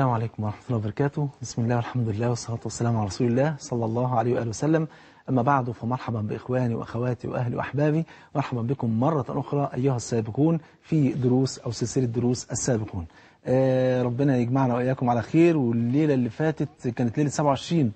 السلام عليكم ورحمة الله وبركاته. بسم الله والحمد لله والصلاة والسلام على رسول الله صلى الله عليه وآله وسلم. أما بعد، فمرحبا بإخواني وأخواتي وأهلي وأحبابي، مرحبا بكم مرة أخرى أيها السابقون في دروس أو سلسلة دروس السابقون. ربنا يجمعنا وإياكم على خير. والليلة اللي فاتت كانت ليلة 27،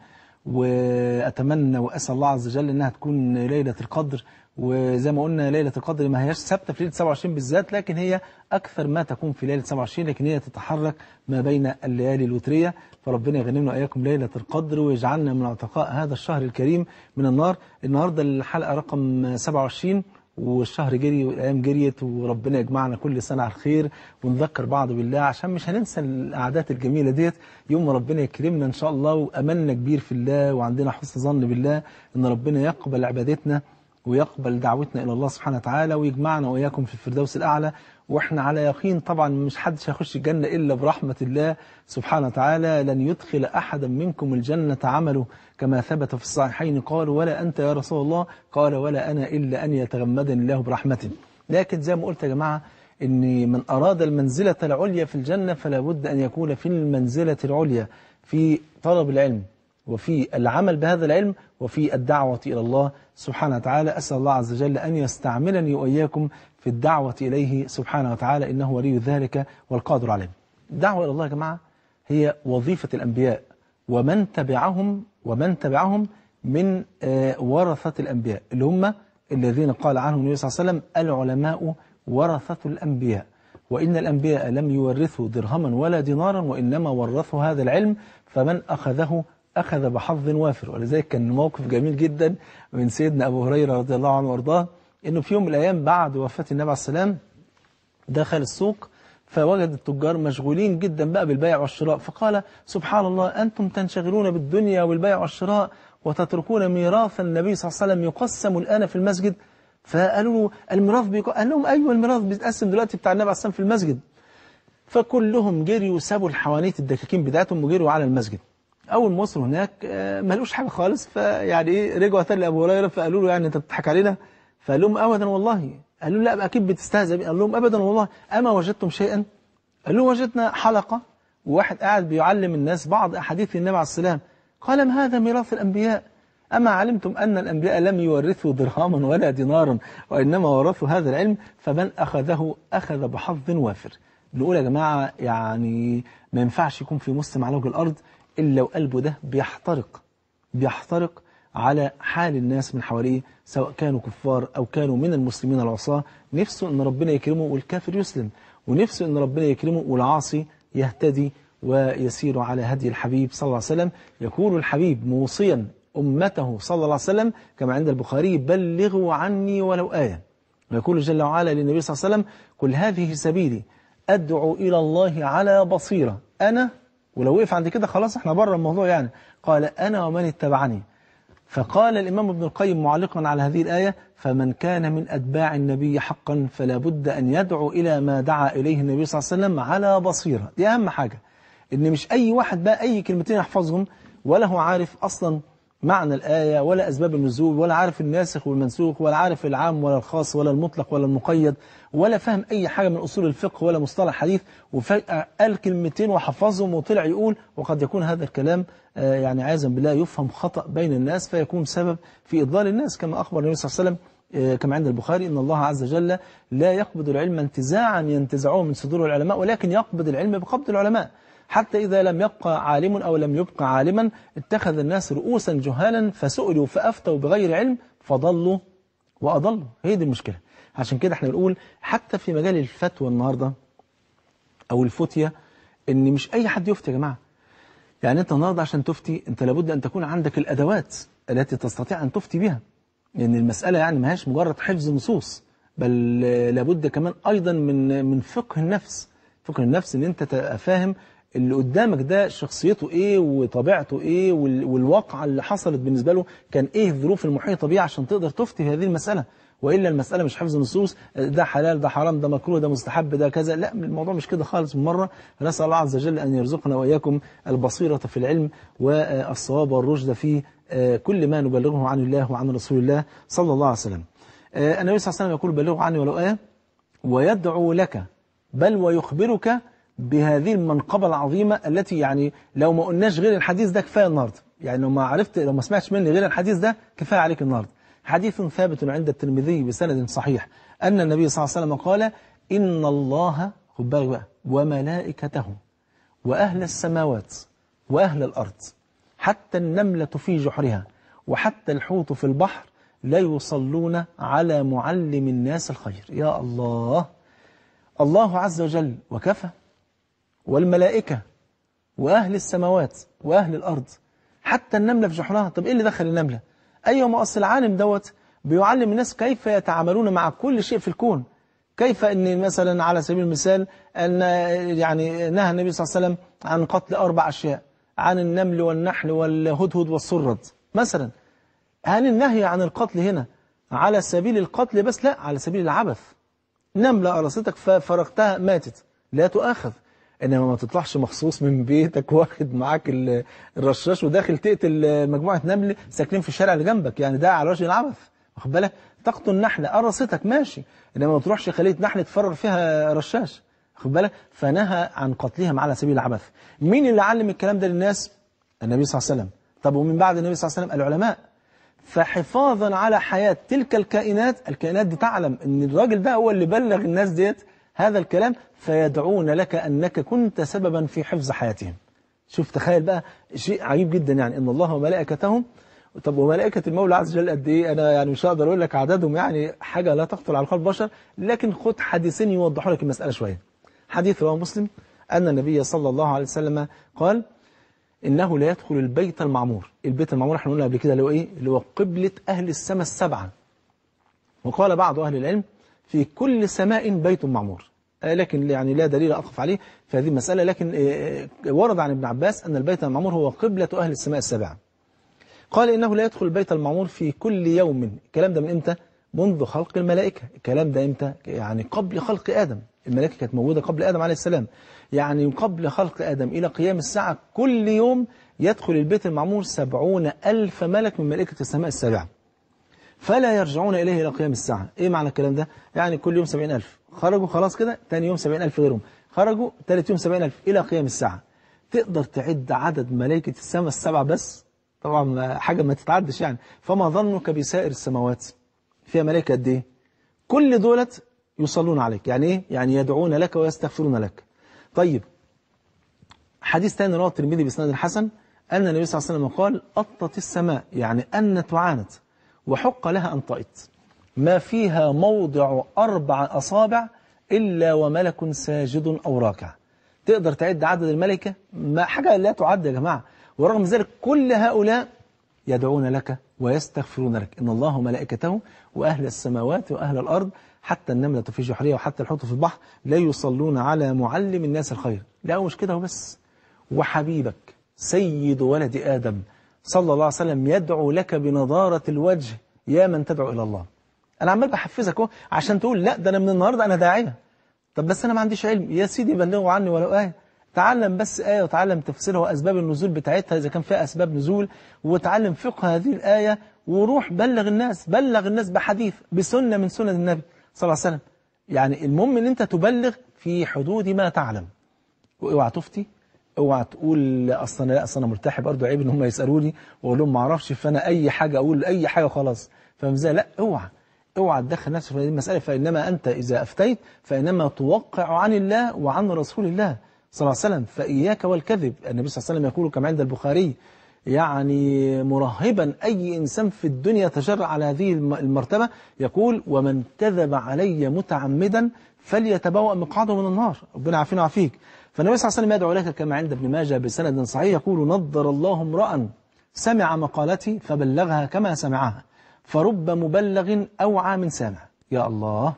وأتمنى وأسأل الله عز وجل أنها تكون ليلة القدر. وزي ما قلنا ليلة القدر ما هياش ثابتة في ليلة 27 بالذات، لكن هي أكثر ما تكون في ليلة 27، لكن هي تتحرك ما بين الليالي الوترية. فربنا يغنمنا وإياكم ليلة القدر ويجعلنا من عتقاء هذا الشهر الكريم من النار. النهاردة الحلقة رقم 27، والشهر جري والأيام جريت، وربنا يجمعنا كل سنة على الخير. ونذكر بعض بالله عشان مش هننسى القعدات الجميلة ديت يوم ما ربنا يكرمنا إن شاء الله، وأملنا كبير في الله وعندنا حسن ظن بالله إن ربنا يقبل عبادتنا ويقبل دعوتنا إلى الله سبحانه وتعالى، ويجمعنا وإياكم في الفردوس الأعلى. وإحنا على يقين طبعا مش حدش هيخش الجنة إلا برحمة الله سبحانه وتعالى. لن يدخل أحدا منكم الجنة عمله، كما ثبت في الصحيحين قال: ولا أنت يا رسول الله؟ قال: ولا أنا إلا أن يتغمدني الله برحمته. لكن زي ما قلت يا جماعة، إن من أراد المنزلة العليا في الجنة فلا بد أن يكون في المنزلة العليا في طلب العلم، وفي العمل بهذا العلم، وفي الدعوة إلى الله سبحانه وتعالى. أسأل الله عز وجل أن يستعملني وإياكم في الدعوة إليه سبحانه وتعالى، إنه ولي ذلك والقادر عليه. الدعوة إلى الله يا جماعة هي وظيفة الأنبياء ومن تبعهم من ورثة الأنبياء، اللي هم الذين قال عنهم النبي صلى الله عليه وسلم: العلماء ورثة الأنبياء، وإن الأنبياء لم يورثوا درهما ولا دينارا، وإنما ورثوا هذا العلم، فمن أخذه أخذ بحظ وافر. ولذلك كان موقف جميل جدا من سيدنا أبو هريرة رضي الله عنه وأرضاه، إنه في يوم من الأيام بعد وفاة النبي عليه السلام دخل السوق، فوجد التجار مشغولين جدا بقى بالبيع والشراء، فقال: سبحان الله، أنتم تنشغلون بالدنيا والبيع والشراء وتتركون ميراث النبي صلى الله عليه وسلم يقسم الآن في المسجد. فقالوا له: الميراث قال لهم: أيوه، الميراث بيتقسم دلوقتي بتاع النبي عليه السلام في المسجد. فكلهم جريوا وسابوا الحوانيت الدكاكين بتاعتهم وجريوا على المسجد. أول ما وصلوا هناك مالوش حاجة خالص، فيعني إيه، رجعوا تاني لأبو هريرة فقالوا له: يعني أنت بتضحك علينا؟ فقال لهم: أبدا والله. قالوا له: لا أكيد بتستهزئ. قال لهم: أبدا والله. أما وجدتم شيئا؟ قالوا له: وجدنا حلقة وواحد قاعد بيعلم الناس بعض أحاديث النبي عليه السلام. قال: ما هذا ميراث الأنبياء؟ أما علمتم أن الأنبياء لم يورثوا درهما ولا دينارا، وإنما ورثوا هذا العلم، فمن أخذه أخذ بحظ وافر. نقول يا جماعة، يعني ما ينفعش يكون في مسلم على وجه الأرض إلا وقلبه ده بيحترق على حال الناس من حواليه، سواء كانوا كفار أو كانوا من المسلمين العصاة. نفسه إن ربنا يكرمه والكافر يسلم، ونفسه إن ربنا يكرمه والعاصي يهتدي ويسير على هدي الحبيب صلى الله عليه وسلم. يقول الحبيب موصيا أمته صلى الله عليه وسلم كما عند البخاري: بلغوا عني ولو آية. ويقول جل وعلا للنبي صلى الله عليه وسلم: قل هذه سبيلي أدعو إلى الله على بصيرة أنا. ولو وقف عند كده خلاص احنا بره الموضوع يعني. قال: أنا ومن اتبعني. فقال الإمام ابن القيم معلقا على هذه الآية: فمن كان من أتباع النبي حقا فلا بد أن يدعو إلى ما دعا إليه النبي صلى الله عليه وسلم على بصيرة. دي أهم حاجة، إن مش أي واحد بقى أي كلمتين يحفظهم، ولا هو عارف أصلا معنى الآية ولا أسباب النزول، ولا عارف الناسخ والمنسوخ، ولا عارف العام ولا الخاص ولا المطلق ولا المقيد، ولا فهم أي حاجة من أصول الفقه ولا مصطلح حديث، وفجأة قال كلمتين وحفظهم وطلع يقول. وقد يكون هذا الكلام يعني عياذا بالله يفهم خطأ بين الناس، فيكون سبب في إضلال الناس، كما أخبر النبي صلى الله عليه وسلم كما عند البخاري: إن الله عز وجل لا يقبض العلم انتزاعا ينتزعوه من صدور العلماء، ولكن يقبض العلم بقبض العلماء. حتى إذا لم يبقى عالم أو لم يبقى عالما اتخذ الناس رؤوسا جهالا، فسئلوا فأفتوا بغير علم فضلوا وأضلوا. هي دي المشكلة. عشان كده احنا بنقول حتى في مجال الفتوى النهاردة أو الفتية، إن مش أي حد يفتي يا جماعة. يعني أنت النهاردة عشان تفتي أنت لابد أن تكون عندك الأدوات التي تستطيع أن تفتي بها، لأن يعني المسألة يعني ما هيش مجرد حفظ نصوص، بل لابد كمان أيضا من فقه النفس. فقه النفس إن أنت تفهم اللي قدامك ده شخصيته ايه وطبيعته ايه والواقعة اللي حصلت بالنسبة له كان ايه، الظروف المحيطة بيه، عشان تقدر تفتي هذه المسألة. وإلا المسألة مش حفظ نصوص، ده حلال ده حرام ده مكروه ده مستحب ده كذا، لا، الموضوع مش كده خالص من مرة. نسأل الله عز وجل أن يرزقنا وإياكم البصيرة في العلم والصواب والرشد في كل ما نبلغه عن الله وعن رسول الله صلى الله عليه وسلم. النبي صلى الله عليه وسلم يقول: بلغوا عني ولو آية. ويدعو لك، بل ويخبرك بهذه المنقبة العظيمة التي يعني لو ما قلناش غير الحديث ده كفاية النهارده، يعني لو ما سمعتش مني غير الحديث ده كفاية عليك النهارده. حديث ثابت عند الترمذي بسند صحيح أن النبي صلى الله عليه وسلم قال: إن الله وملائكته وأهل السماوات وأهل الأرض حتى النملة في جحرها وحتى الحوت في البحر لا يصلون على معلم الناس الخير. يا الله، الله عز وجل وكفى، والملائكة وأهل السماوات وأهل الأرض حتى النملة في جحرها. طب إيه اللي دخل النملة؟ أيوة، ما أصل العالم دوت بيعلم الناس كيف يتعاملون مع كل شيء في الكون، كيف أن مثلا على سبيل المثال أن يعني نهى النبي صلى الله عليه وسلم عن قتل 4 أشياء، عن النمل والنحل والهدهد والسرد مثلا. هل النهي عن القتل هنا على سبيل القتل بس؟ لا، على سبيل العبث. نملة قرصتك ففرقتها ماتت، لا تؤاخذ، إنما ما تطلعش مخصوص من بيتك واخد معاك الرشاش وداخل تقتل مجموعة نمل ساكنين في الشارع اللي جنبك، يعني ده على وجه العبث، واخد بالك؟ تقتل نحلة قرصتك ماشي، إنما ما تروحش خلية نحلة تفرر فيها رشاش، واخد بالك؟ فنهى عن قتلهم على سبيل العبث. مين اللي علم الكلام ده للناس؟ النبي صلى الله عليه وسلم. طب ومن بعد النبي صلى الله عليه وسلم؟ العلماء. فحفاظا على حياة تلك الكائنات، الكائنات دي تعلم ان الراجل ده هو اللي بلغ الناس ديت هذا الكلام، فيدعون لك انك كنت سببا في حفظ حياتهم. شوف، تخيل بقى شيء عجيب جدا، يعني ان الله وملائكتهم. طب وملائكة المولى عز وجل قد ايه؟ انا يعني مش هقدر اقول لك عددهم، يعني حاجة لا تخطر على قلب البشر، لكن خد حديثين يوضحوا لك المسألة شوية. حديث رواه مسلم ان النبي صلى الله عليه وسلم قال: إنه لا يدخل البيت المعمور. البيت المعمور احنا قلنا قبل كده اللي هو إيه؟ اللي هو قبلة أهل السماء ال7. وقال بعض أهل العلم: في كل سماء بيت معمور، لكن يعني لا دليل أقف عليه في هذه المسألة، لكن ورد عن ابن عباس أن البيت المعمور هو قبلة أهل السماء ال7. قال: إنه لا يدخل البيت المعمور في كل يوم. الكلام ده من إمتى؟ منذ خلق الملائكة. الكلام ده إمتى؟ يعني قبل خلق آدم. الملائكة كانت موجودة قبل آدم عليه السلام، يعني قبل خلق آدم إلى قيام الساعة كل يوم يدخل البيت المعمور 70,000 ملك من ملائكة السماء ال7، فلا يرجعون إليه إلى قيام الساعة. إيه معنى الكلام ده؟ يعني كل يوم 70,000 خرجوا، خلاص كده، تاني يوم 70,000 غيرهم خرجوا، تالت يوم 70,000 إلى قيام الساعة. تقدر تعد عدد ملائكة السماء ال7 بس؟ طبعا حاجة ما تتعدش يعني. فما ظنك بسائر السماوات فيها ملائكة قد إيه؟ كل دولت يصلون عليك، يعني إيه؟ يعني يدعون لك ويستغفرون لك. طيب، حديث ثاني رواه الترمذي بإسناد حسن أن النبي صلى الله عليه وسلم قال: أطت السماء، يعني أنت وعانت، وحق لها أن طأت، ما فيها موضع 4 أصابع إلا وملك ساجد أو راكع. تقدر تعد عدد الملكة؟ ما حاجة لا تعد يا جماعة. ورغم ذلك كل هؤلاء يدعون لك ويستغفرون لك. إن الله وملائكته وأهل السماوات وأهل الأرض حتى النملة في جحرها وحتى الحوت في البحر لا يصلون على معلم الناس الخير. لا، مش كده وبس، وحبيبك سيد ولد آدم صلى الله عليه وسلم يدعو لك بنضارة الوجه: يا من تدعو إلى الله. أنا عمال بحفزك اهو عشان تقول لا ده أنا من النهاردة أنا داعية. طب بس أنا ما عنديش علم. يا سيدي بلغوا عني ولو آية، تعلم بس آية وتعلم تفسيرها وأسباب النزول بتاعتها إذا كان فيها أسباب نزول، وتعلم فقه هذه الآية، وروح بلغ الناس، بلغ الناس بحديث، بسنة من سنة النبي صلى الله عليه وسلم. يعني المهم ان انت تبلغ في حدود ما تعلم، واوعى تفتي، اوعى تقول اصل انا مرتاح برضه، عيب ان هم يسالوني واقول لهم ما اعرفش، فانا اي حاجه اقول اي حاجه وخلاص، فاهم ازاي؟ لا، اوعى تدخل نفسك في هذه المساله، فانما انت اذا افتيت فانما توقع عن الله وعن رسول الله صلى الله عليه وسلم. فاياك والكذب. النبي صلى الله عليه وسلم يقول كما عند البخاري يعني مرهبا أي إنسان في الدنيا تجرأ على هذه المرتبة، يقول: ومن كذب علي متعمدا فليتبوأ مقعده من النار. ربنا عافينا وعافيك. فالنبي صلى الله عليه وسلم يدعو لك كما عند ابن ماجه بسند صحيح، يقول: نضر الله امرأ سمع مقالتي فبلغها كما سمعها، فرب مبلغ أوعى من سامع. يا الله،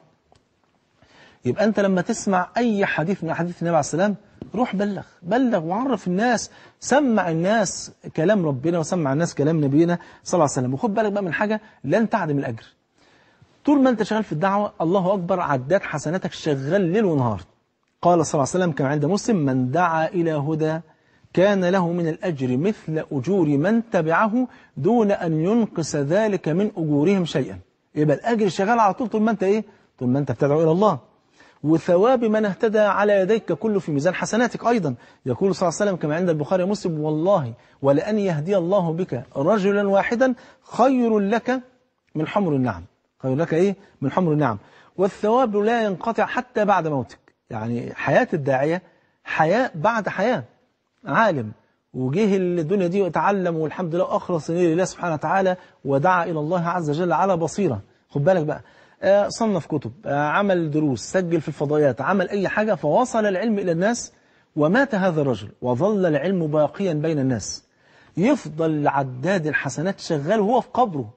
يبقى أنت لما تسمع أي حديث من حديث النبي عليه السلام روح بلغ وعرف الناس، سمع الناس كلام ربنا وسمع الناس كلام نبينا صلى الله عليه وسلم. وخد بالك بقى من حاجة لن تعدم الأجر طول ما أنت شغال في الدعوة. الله أكبر، عداد حسناتك، شغال ليل ونهار. قال صلى الله عليه وسلم كما عند مسلم: من دعا إلى هدى كان له من الأجر مثل أجور من تبعه دون أن ينقص ذلك من أجورهم شيئا. يبقى الأجر شغال على طول ما أنت إيه؟ طول ما أنت بتدعو إلى الله. وثواب من اهتدى على يديك كله في ميزان حسناتك. أيضا يقول صلى الله عليه وسلم كما عند البخاري ومسلم: والله ولأن يهدي الله بك رجلا واحدا خير لك من حمر النعم. خير لك إيه؟ من حمر النعم. والثواب لا ينقطع حتى بعد موتك، يعني حياة الداعية حياة بعد حياة. عالم وجه الدنيا دي وتعلم والحمد لله، أخلص لله سبحانه وتعالى ودعا إلى الله عز وجل على بصيرة، خد بالك بقى، صنف كتب، عمل دروس، سجل في الفضائيات، عمل أي حاجة، فوصل العلم إلى الناس. ومات هذا الرجل وظل العلم باقيا بين الناس، يفضل عداد الحسنات شغال وهو في قبره.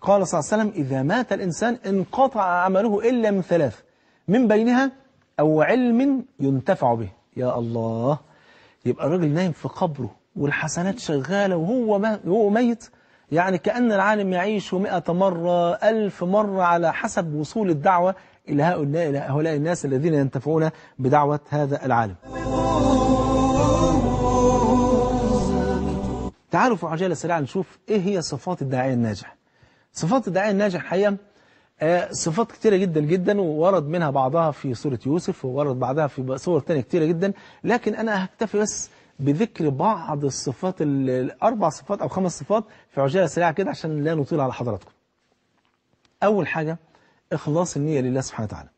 قال صلى الله عليه وسلم: إذا مات الإنسان انقطع عمله إلا من ثلاث، من بينها أو علم ينتفع به. يا الله، يبقى الرجل نايم في قبره والحسنات شغالة وهو ميت، يعني كأن العالم يعيش 100 مرة 1000 مرة على حسب وصول الدعوة إلى هؤلاء الناس الذين ينتفعون بدعوة هذا العالم. تعالوا في عجالة سريعة نشوف إيه هي صفات الداعية الناجح. صفات الداعية الناجح حقيقة صفات كتيرة جدا جدا، وورد منها بعضها في سورة يوسف، وورد بعضها في سور تانية كتيرة جدا، لكن أنا هكتفي بس بذكر بعض الصفات، 4 صفات أو 5 صفات في عجالة سريعة كده عشان لا نطيل على حضراتكم. أول حاجة إخلاص النية لله سبحانه وتعالى.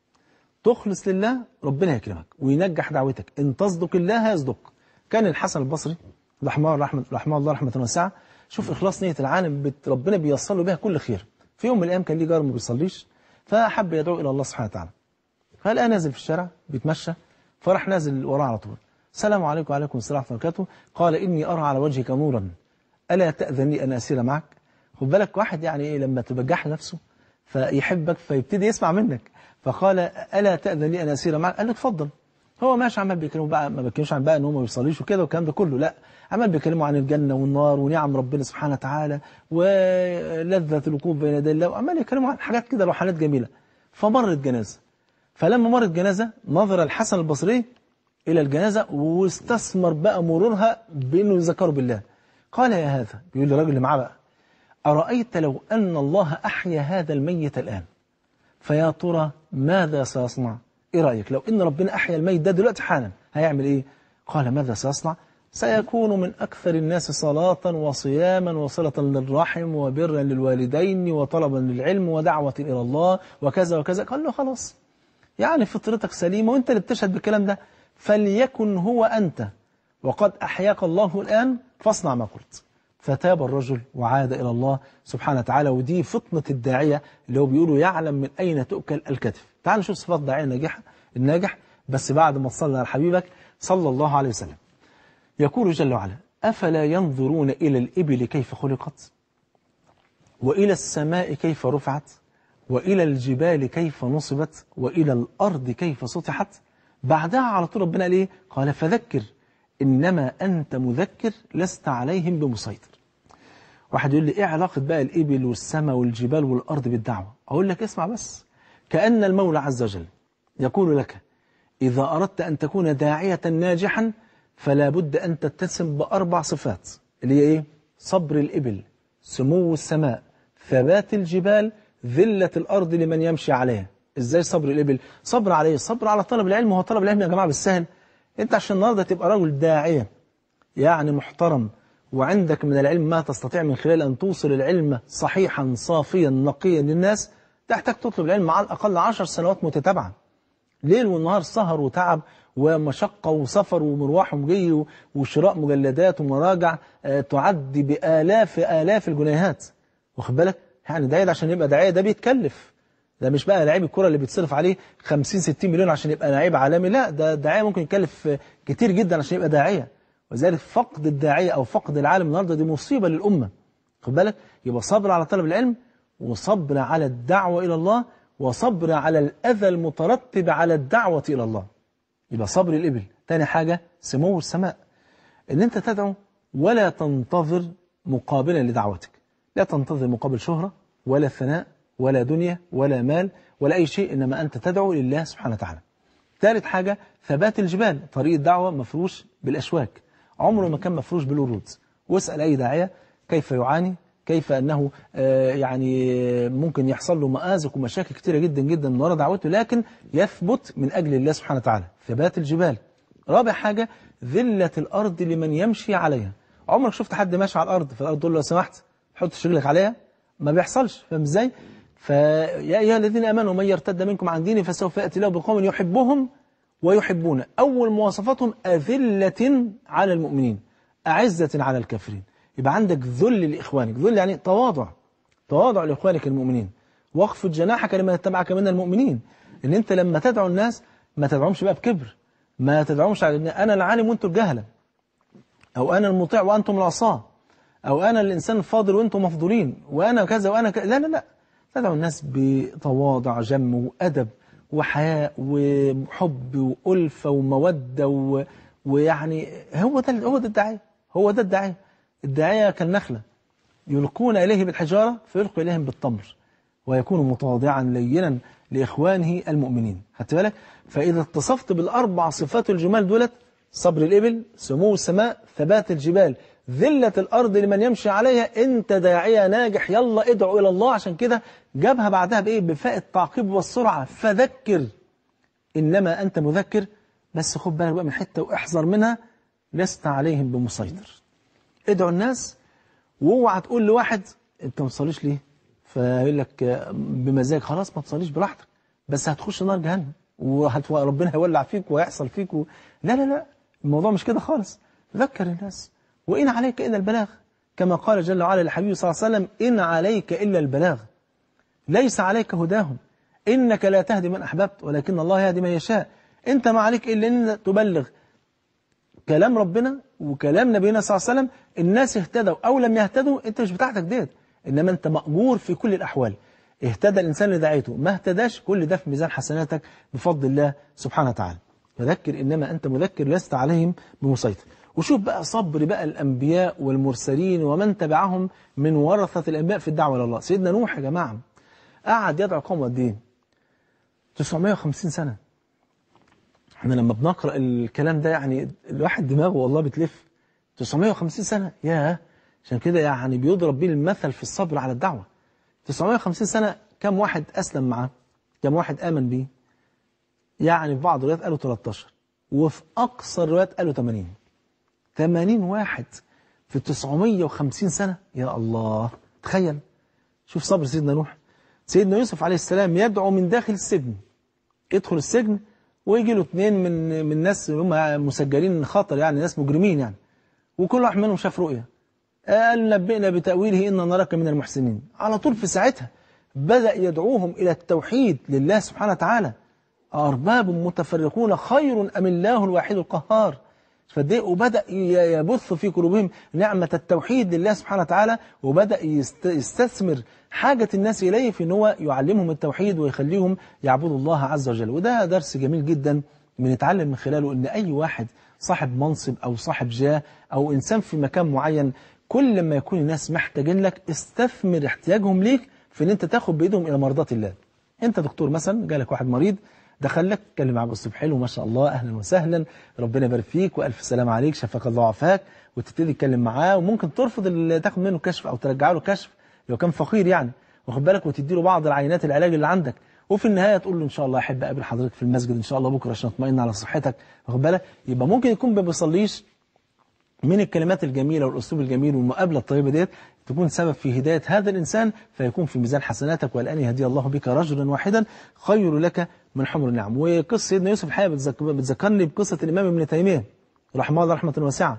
تخلص لله ربنا يكرمك وينجح دعوتك. إن تصدق الله يصدق. كان الحسن البصري رحمه الله رحمة واسعة، شوف إخلاص نية العالم، ربنا بيصله بها كل خير. في يوم من الأيام كان ليه جار ما بيصليش، فحب يدعو إلى الله سبحانه وتعالى. فلقى نازل في الشارع بيتمشى، فراح نازل وراه على طول. السلام عليكم. وعليكم السلام ورحمة الله وبركاته. قال: إني أرى على وجهك نورا، ألا تأذن لي أن أسير معك؟ خد بالك، واحد يعني إيه لما تبجح نفسه فيحبك فيبتدي يسمع منك، فقال: ألا تأذن لي أن أسير معك؟ قال لك: اتفضل. هو ماشي عمال بيكلمه بقى، ما بيتكلمش عن بقى ان هو ما بيصليش وكده والكلام ده كله، لا، عمال بيكلمه عن الجنه والنار ونعم ربنا سبحانه وتعالى ولذه الوقوف بين يدي الله، وعمال يكلمه عن حاجات كده روحانيات جميله. فمرت جنازه، فلما مرت جنازه نظر الحسن البصري الى الجنازه واستثمر بقى مرورها بانه يذكره بالله. قال: يا هذا، بيقول للراجل اللي معاه بقى: ارايت لو ان الله احيا هذا الميت الان، فيا ترى ماذا سيصنع؟ ايه رايك لو ان ربنا احيا الميت ده دلوقتي حالا، هيعمل ايه؟ قال: ماذا سيصنع؟ سيكون من اكثر الناس صلاه وصياما وصله للرحم وبرا للوالدين وطلبا للعلم ودعوه الى الله وكذا وكذا. قال له: خلاص، يعني فطرتك سليمه وانت اللي بتشهد بالكلام ده، فليكن هو انت، وقد احياك الله الان فاصنع ما قلت. فتاب الرجل وعاد الى الله سبحانه وتعالى. ودي فطنه الداعيه اللي هو بيقولوا يعلم من اين تؤكل الكتف. تعال نشوف صفات الداعيه الناجح بس بعد ما تصلي على حبيبك صلى الله عليه وسلم. يقول جل وعلا: افلا ينظرون الى الابل كيف خلقت، والى السماء كيف رفعت، والى الجبال كيف نصبت، والى الارض كيف سطحت. بعدها على طول ربنا قال ايه؟ قال: فذكر انما انت مذكر لست عليهم بمسيطر. واحد يقول لي: ايه علاقه بقى الابل والسماء والجبال والارض بالدعوه؟ اقول لك: اسمع بس. كأن المولى عز وجل يقول لك: إذا أردت أن تكون داعية ناجحا فلا بد أن تتسم ب4 صفات، اللي هي إيه؟ صبر الإبل، سمو السماء، ثبات الجبال، ذلة الأرض لمن يمشي عليها. إزاي صبر الإبل؟ صبر عليه، صبر على طلب العلم. هو طلب العلم يا جماعة بالسهل؟ أنت عشان النهارده تبقى رجل داعية يعني محترم وعندك من العلم ما تستطيع من خلال أن توصل العلم صحيحا صافيا نقيا للناس، تحتاج تطلب العلم على الأقل 10 سنوات متتابعة، ليل والنهار، سهر وتعب ومشقة وسفر ومرواح ومجي وشراء مجلدات ومراجع تعدي بآلاف الجنيهات، واخد بالك؟ يعني داعية عشان يبقى داعية ده بيتكلف، ده مش بقى لعيب الكرة اللي بيتصرف عليه 50-60 مليون عشان يبقى لعيب عالمي، لا، ده داعية ممكن يتكلف كتير جدا عشان يبقى داعية. وذلك فقد الداعية أو فقد العالم النهارده دي مصيبة للأمة، واخد بالك؟ يبقى صبر على طلب العلم، وصبر على الدعوة إلى الله، وصبر على الأذى المترتب على الدعوة إلى الله. يبقى صبر الإبل. تاني حاجة سمو السماء، إن أنت تدعو ولا تنتظر مقابلا لدعوتك، لا تنتظر مقابل شهرة ولا ثناء ولا دنيا ولا مال ولا أي شيء، إنما أنت تدعو لله سبحانه وتعالى. تالت حاجة ثبات الجبال. طريق الدعوة مفروش بالأشواك، عمره ما كان مفروش بالورود. واسأل أي داعية كيف يعاني كيف أنه يعني ممكن يحصل له مآزق ومشاكل كتيرة جدا جدا من وراء دعوته، لكن يثبت من أجل الله سبحانه وتعالى. ثبات الجبال. رابع حاجة ذلة الأرض لمن يمشي عليها. عمرك شفت حد ماشي على الأرض فالأرض تقول له لو سمحت حط رجلك عليها؟ ما بيحصلش. فاهم ازاي؟ فيا أيها الذين آمنوا من يرتد منكم عن دينه فسوف يأتي له بقوم يحبهم ويحبون. أول مواصفاتهم أذلة على المؤمنين أعزة على الكافرين. يبقى عندك ذل لإخوانك. ذل يعني تواضع، تواضع لإخوانك المؤمنين. واخفض جناحك لمن يتبعك من المؤمنين. إن أنت لما تدعو الناس ما تدعوهمش بقى بكبر، ما تدعوهمش على أنا العالم وأنتم الجهلة، أو أنا المطيع وأنتم العصاة، أو أنا الإنسان الفاضل وأنتم مفضولين، وأنا كذا وأنا كذا. لا لا لا، تدعو الناس بتواضع جم وأدب وحياء وحب وألفة ومودة ويعني هو ده الداعية، هو ده الداعية. الداعية كالنخلة يلقون إليه بالحجارة فيلقوا إليهم بالتمر، ويكون متواضعا لينا لإخوانه المؤمنين. خدت بالك؟ فإذا اتصفت بالأربع صفات الجمال دولت، صبر الإبل، سمو السماء، ثبات الجبال، ذلة الأرض لمن يمشي عليها، أنت داعية ناجح. يلا ادعو إلى الله. عشان كده جابها بعدها بإيه؟ بفاء التعقيب والسرعة. فذكر إنما أنت مذكر، بس خد بالك بقى من حتة واحذر منها، لست عليهم بمسيطر. ادعو الناس واوعى تقول لواحد انت ما تصليش ليه؟ فيقول لك بمزاج. خلاص ما تصليش براحتك، بس هتخش نار جهنم وربنا هيولع فيك ويحصل فيك لا لا لا، الموضوع مش كده خالص. ذكر الناس. وإن عليك إلا البلاغ، كما قال جل وعلا للحبيب صلى الله عليه وسلم: إن عليك إلا البلاغ ليس عليك هداهم، إنك لا تهدي من أحببت ولكن الله يهدي من يشاء. أنت ما عليك إلا أن تبلغ كلام ربنا وكلام نبينا صلى الله عليه وسلم. الناس اهتدوا أو لم يهتدوا أنت مش بتاعتك ديت، إنما أنت مأجور في كل الأحوال. اهتدى الإنسان لدعيته، ما اهتداش كل ده في ميزان حسناتك بفضل الله سبحانه وتعالى. فذكر إنما أنت مذكر، لست عليهم بمسيطر. وشوف بقى صبر بقى الأنبياء والمرسلين ومن تبعهم من ورثة الأنبياء في الدعوة لله. سيدنا نوح يا جماعة قعد يدعو قومه قد إيه؟ 950 سنة. احنا لما بنقرأ الكلام ده يعني الواحد دماغه والله بتلف. 950 سنة، ياه. عشان كده يعني بيضرب بيه المثل في الصبر على الدعوة. 950 سنة كم واحد أسلم معاه؟ كم واحد آمن بيه؟ يعني في بعض الروايات قالوا 13، وفي أقصى الروايات قالوا 80 واحد في 950 سنة. يا الله، تخيل. شوف صبر سيدنا نوح. سيدنا يوسف عليه السلام يدعو من داخل السجن، يدخل السجن ويجي له اثنين من ناس هم مسجلين خطر، يعني ناس مجرمين يعني، وكل واحد منهم شاف رؤيا قال نبئنا بتأويله إن نراك من المحسنين. على طول في ساعتها بدأ يدعوهم إلى التوحيد لله سبحانه وتعالى. أرباب متفرقون خير أم الله الواحد القهار. فده وبدأ يبث في قلوبهم نعمة التوحيد لله سبحانه وتعالى، وبدأ يستثمر حاجة الناس إليه في أنه يعلمهم التوحيد ويخليهم يعبدوا الله عز وجل. وده درس جميل جدا بنتعلم من خلاله أن أي واحد صاحب منصب أو صاحب جاه أو إنسان في مكان معين، كل ما يكون الناس محتاجين لك استثمر احتياجهم ليك في أن أنت تاخد بإيدهم إلى مرضات الله. أنت دكتور مثلا، جالك واحد مريض دخلك اتكلم معاه باسلوب حلو، ما شاء الله، اهلا وسهلا، ربنا يبارك فيك والف سلام عليك، شفاك الله وعافاك، وتبتدي تتكلم معاه. وممكن ترفض تاخد منه كشف او ترجع له كشف لو كان فقير يعني، واخد بالك، وتدي له بعض العينات العلاج اللي عندك، وفي النهايه تقول له ان شاء الله احب اقابل حضرتك في المسجد ان شاء الله بكره عشان اطمئن على صحتك، واخد بالك. يبقى ممكن يكون ما بيصليش، من الكلمات الجميله والاسلوب الجميل والمقابله الطيبه ديت تكون سبب في هداية هذا الإنسان، فيكون في ميزان حسناتك. والآن يهدي الله بك رجلا واحدا خير لك من حمر النعم. وقصة سيدنا يوسف الحقيقة بتذكرني بقصة الإمام ابن تيمية رحمه الله رحمة واسعة.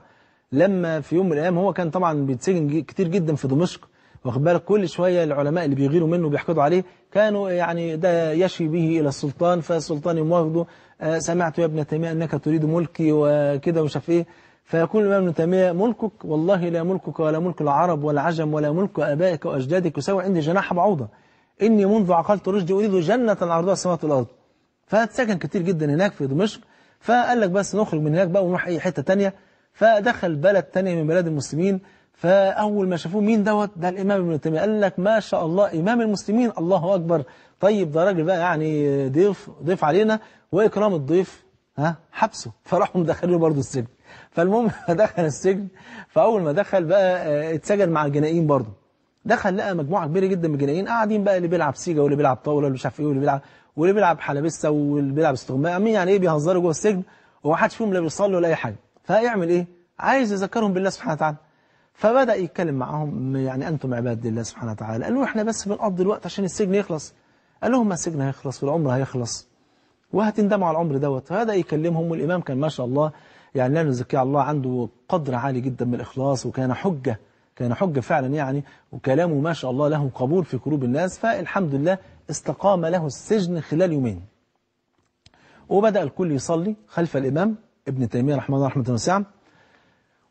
لما في يوم من الأيام هو كان طبعا بيتسجن كتير جدا في دمشق، واخد بالك، كل شوية العلماء اللي بيغيروا منه وبيحقدوا عليه كانوا يعني ده يشي به إلى السلطان، فالسلطان يمواخده: سمعت يا ابن تيمية أنك تريد ملكي وكده ومش عارف إيه. فيقول الإمام ابن تيمية: ملكك والله لا ملكك ولا ملك العرب والعجم ولا ملك آبائك وأجدادك يساوي عندي جناح بعوضة، إني منذ عقلت رشدي أريد جنة عرضها السماوات والأرض. فاتسكن كتير جدا هناك في دمشق، فقال لك بس نخرج من هناك بقى ونروح أي حتة تانية. فدخل بلد تانية من بلاد المسلمين، فأول ما شافوه مين دوت؟ ده الإمام ابن تيمية. قال لك ما شاء الله إمام المسلمين، الله أكبر، طيب ده راجل بقى يعني ضيف علينا، وإكرام الضيف حبسه. فراحوا مدخلينه برضه السجن. فالمهم دخل السجن، فأول ما دخل بقى اتسجن مع الجنائين برضه. دخل لقى مجموعه كبيره جدا من الجنائيين قاعدين بقى، اللي بيلعب سيجا واللي بيلعب طاوله واللي مش عارف ايه واللي بيلعب حلبسه واللي بيلعب استغماء، عاملين يعني ايه بيهزروا جوه السجن ومحدش فيهم لا بيصلي ولا اي حاجه. فهيعمل ايه؟ عايز يذكرهم بالله سبحانه وتعالى. فبدا يتكلم معاهم، يعني انتم عباد لله سبحانه وتعالى. قالوا احنا بس بنقضي الوقت عشان السجن يخلص. قال لهم ما السجن هيخلص والعمر هيخلص وهتندموا على العمر دوت. فبدا يكلمهم، والامام كان ما شاء الله يعني لا نزكي الله، عنده قدر عالي جدا من الاخلاص، وكان حجه، كان حجه فعلا يعني، وكلامه ما شاء الله له قبول في قلوب الناس. فالحمد لله استقام له السجن خلال يومين. وبدا الكل يصلي خلف الامام ابن تيميه رحمه الله رحمه واسعه،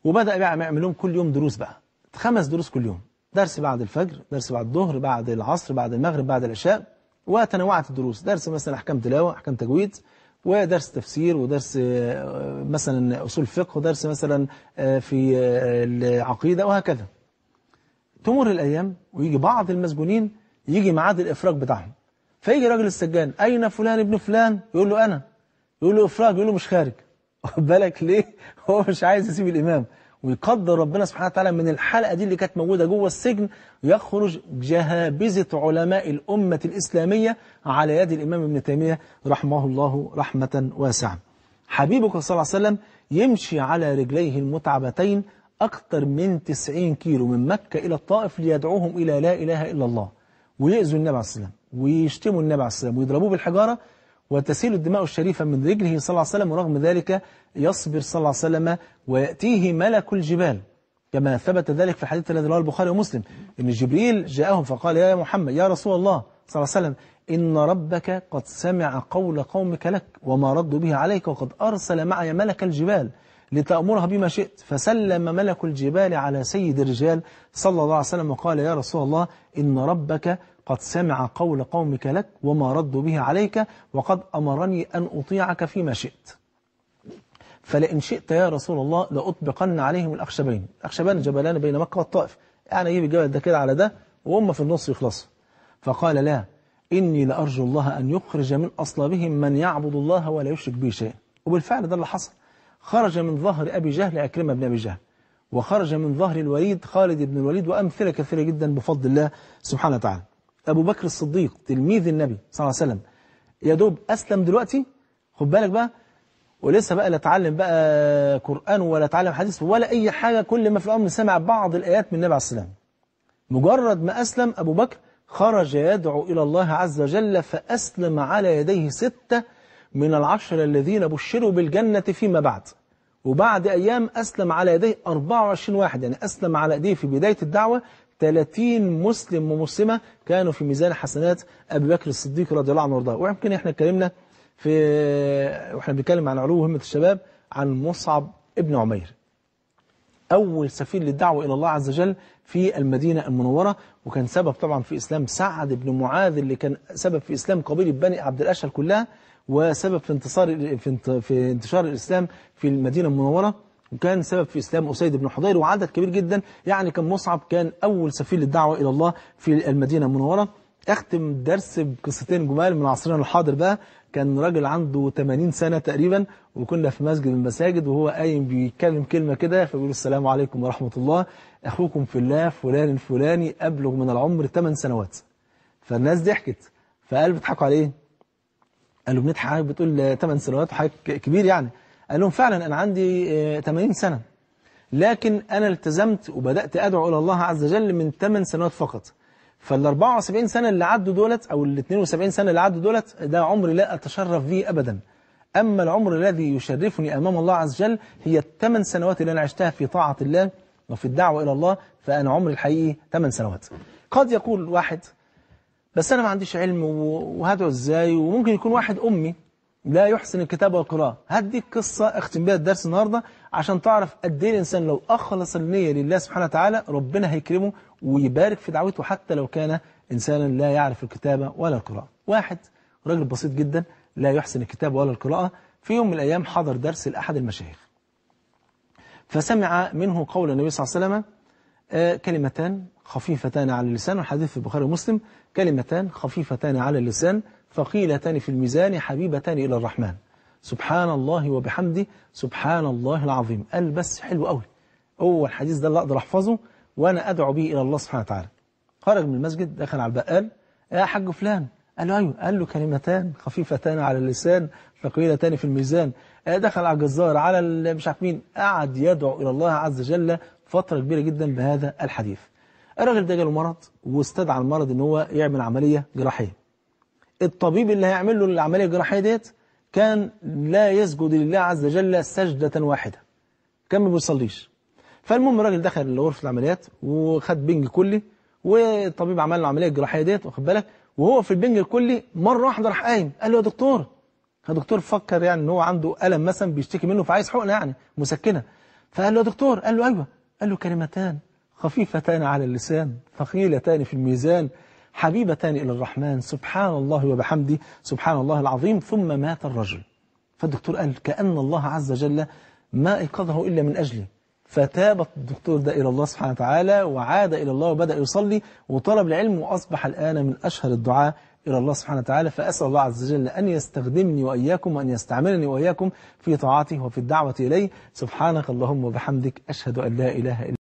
وبدا بقى يعمل لهم كل يوم دروس بقى، 5 دروس كل يوم، درس بعد الفجر، درس بعد الظهر، بعد العصر، بعد المغرب، بعد العشاء. وتنوعت الدروس، درس مثلا احكام تلاوه، احكام تجويد، ودرس تفسير، ودرس مثلا اصول فقه، ودرس مثلا في العقيده، وهكذا. تمر الايام ويجي بعض المسجونين يجي ميعاد الافراج بتاعهم، فيجي راجل السجان، اين فلان ابن فلان؟ يقول له انا. يقول له افراج، يقول له مش خارج. خد بالك ليه؟ هو مش عايز يسيب الامام، ويقدر ربنا سبحانه وتعالى من الحلقه دي اللي كانت موجوده جوه السجن يخرج جهابذه علماء الامه الاسلاميه على يد الامام ابن تيميه رحمه الله رحمه واسعه. حبيبك صلى الله عليه وسلم يمشي على رجليه المتعبتين اكثر من 90 كيلو من مكه الى الطائف ليدعوهم الى لا اله الا الله، ويؤذوا النبي عليه السلام، ويشتموا النبي عليه السلام، ويضربوه بالحجاره، وتسيل الدماء الشريفة من رجله صلى الله عليه وسلم. ورغم ذلك يصبر صلى الله عليه وسلم، ويأتيه ملك الجبال كما ثبت ذلك في الحديث الذي رواه البخاري ومسلم، إن جبريل جاءهم فقال يا محمد، يا رسول الله صلى الله عليه وسلم، إن ربك قد سمع قول قومك لك وما ردوا به عليك، وقد أرسل معي ملك الجبال لتأمرها بما شئت. فسلم ملك الجبال على سيد الرجال صلى الله عليه وسلم وقال يا رسول الله، إن ربك قد سمع قول قومك لك وما ردوا به عليك، وقد أمرني أن أطيعك فيما شئت، فلئن شئت يا رسول الله لأطبقن عليهم الأخشبين. الأخشبان جبلان بين مكة والطائف، يعني يجيب الجبل ده كده على ده وهم في النص يخلصوا. فقال لا، إني لأرجو الله أن يخرج من أصلابهم من يعبد الله ولا يشرك به شيئا. وبالفعل ده اللي حصل، خرج من ظهر أبي جهل عكرمة بن أبي جهل، وخرج من ظهر الوليد خالد بن الوليد، وأمثلة كثيرة جدا بفضل الله سبحانه وتعالى. أبو بكر الصديق تلميذ النبي صلى الله عليه وسلم يا دوب أسلم دلوقتي، خد بالك بقى، ولسه بقى لا اتعلم بقى قرآن ولا اتعلم حديث ولا أي حاجة، كل ما في الأمر سمع بعض الآيات من النبي عليه السلام. مجرد ما أسلم أبو بكر خرج يدعو إلى الله عز وجل، فأسلم على يديه 6 من ال10 الذين بشروا بالجنة فيما بعد. وبعد أيام أسلم على يديه 24 واحد، يعني أسلم على يديه في بداية الدعوة 30 مسلم ومسلمة كانوا في ميزان حسنات أبي بكر الصديق رضي الله عنه وارضاه. ويمكن احنا اتكلمنا واحنا بنتكلم عن علو همة الشباب عن مصعب ابن عمير، أول سفير للدعوة إلى الله عز وجل في المدينة المنورة، وكان سبب طبعا في إسلام سعد بن معاذ اللي كان سبب في إسلام قبيلة بني عبد الأشهل كلها، وسبب في انتشار الإسلام في المدينة المنورة، وكان سبب في إسلام أسيد بن حضير، وعدد كبير جدا. يعني كان مصعب كان أول سفير للدعوة إلى الله في المدينة المنورة. أختم الدرس بقصتين جمال من عصرنا الحاضر بقى. كان راجل عنده 80 سنة تقريبا، وكنا في مسجد من المساجد، وهو قايم بيتكلم كلمة كده فبيقول السلام عليكم ورحمة الله، أخوكم في الله فلان الفلاني أبلغ من العمر 8 سنوات. فالناس ضحكت، فقال بيضحكوا على إيه؟ قالوا بنضحك عليك بتقول 8 سنوات وحاجة كبير يعني. قال لهم فعلا أنا عندي 80 سنة، لكن أنا التزمت وبدأت أدعو إلى الله عز وجل من 8 سنوات فقط، فال 74 سنة اللي عدوا دولت أو ال 72 سنة اللي عدوا دولت ده عمري لا أتشرف به أبدا، أما العمر الذي يشرفني أمام الله عز وجل هي ال 8 سنوات اللي أنا عشتها في طاعة الله وفي الدعوة إلى الله، فأنا عمري الحقيقي 8 سنوات. قد يقول واحد بس أنا ما عنديش علم وهدعو إزاي، وممكن يكون واحد أمي لا يحسن الكتابة والقراءة. هديك قصة اختم بيها الدرس النهارده عشان تعرف قد ايه الانسان لو اخلص النية لله سبحانه وتعالى ربنا هيكرمه ويبارك في دعوته، حتى لو كان انسانا لا يعرف الكتابة ولا القراءة. واحد راجل بسيط جدا لا يحسن الكتابة ولا القراءة، في يوم من الايام حضر درس لأحد المشايخ، فسمع منه قول النبي صلى الله عليه وسلم كلمتان خفيفتان على اللسان، والحديث في البخاري ومسلم، كلمتان خفيفتان على اللسان ثقيلتان في الميزان حبيبتان إلى الرحمن، سبحان الله وبحمده سبحان الله العظيم. قال بس حلو قوي، هو الحديث ده اللي أقدر أحفظه وأنا أدعو به إلى الله سبحانه وتعالى. خرج من المسجد، دخل على البقال، يا حاج فلان، قال له ايوه، قال له كلمتان خفيفتان على اللسان ثقيلتان في الميزان. دخل على الجزار، على مش عارف مين، قعد يدعو الى الله عز وجل فتره كبيره جدا بهذا الحديث. الراجل ده جاله مرض، واستدعى المرض ان هو يعمل عمليه جراحيه. الطبيب اللي هيعمل له العمليه الجراحيه ديت كان لا يسجد لله عز وجل سجده واحده، كان ما بيصليش. فالمهم الراجل دخل غرفه العمليات وخد بنج كلي، والطبيب عمل له عمليه الجراحيه ديت، واخد بالك؟ وهو في البنج الكلي مره واحده راح قايم، قال له يا دكتور. فالدكتور فكر يعني ان هو عنده الم مثلا بيشتكي منه، فعايز حقنه يعني مسكنه. فقال له يا دكتور، قال له ايوه، قال له كلمتان خفيفتان على اللسان ثقيلتان في الميزان حبيبتان الى الرحمن سبحان الله وبحمده سبحان الله العظيم، ثم مات الرجل. فالدكتور قال كأن الله عز وجل ما ايقظه الا من اجله، فتاب الدكتور ده الى الله سبحانه وتعالى، وعاد الى الله وبدأ يصلي وطلب العلم، واصبح الان من اشهر الدعاء إلى الله سبحانه وتعالى. فأسأل الله عز وجل أن يستخدمني وإياكم وأن يستعملني وإياكم في طاعته وفي الدعوة إليه. سبحانك اللهم وبحمدك، أشهد أن لا إله إلا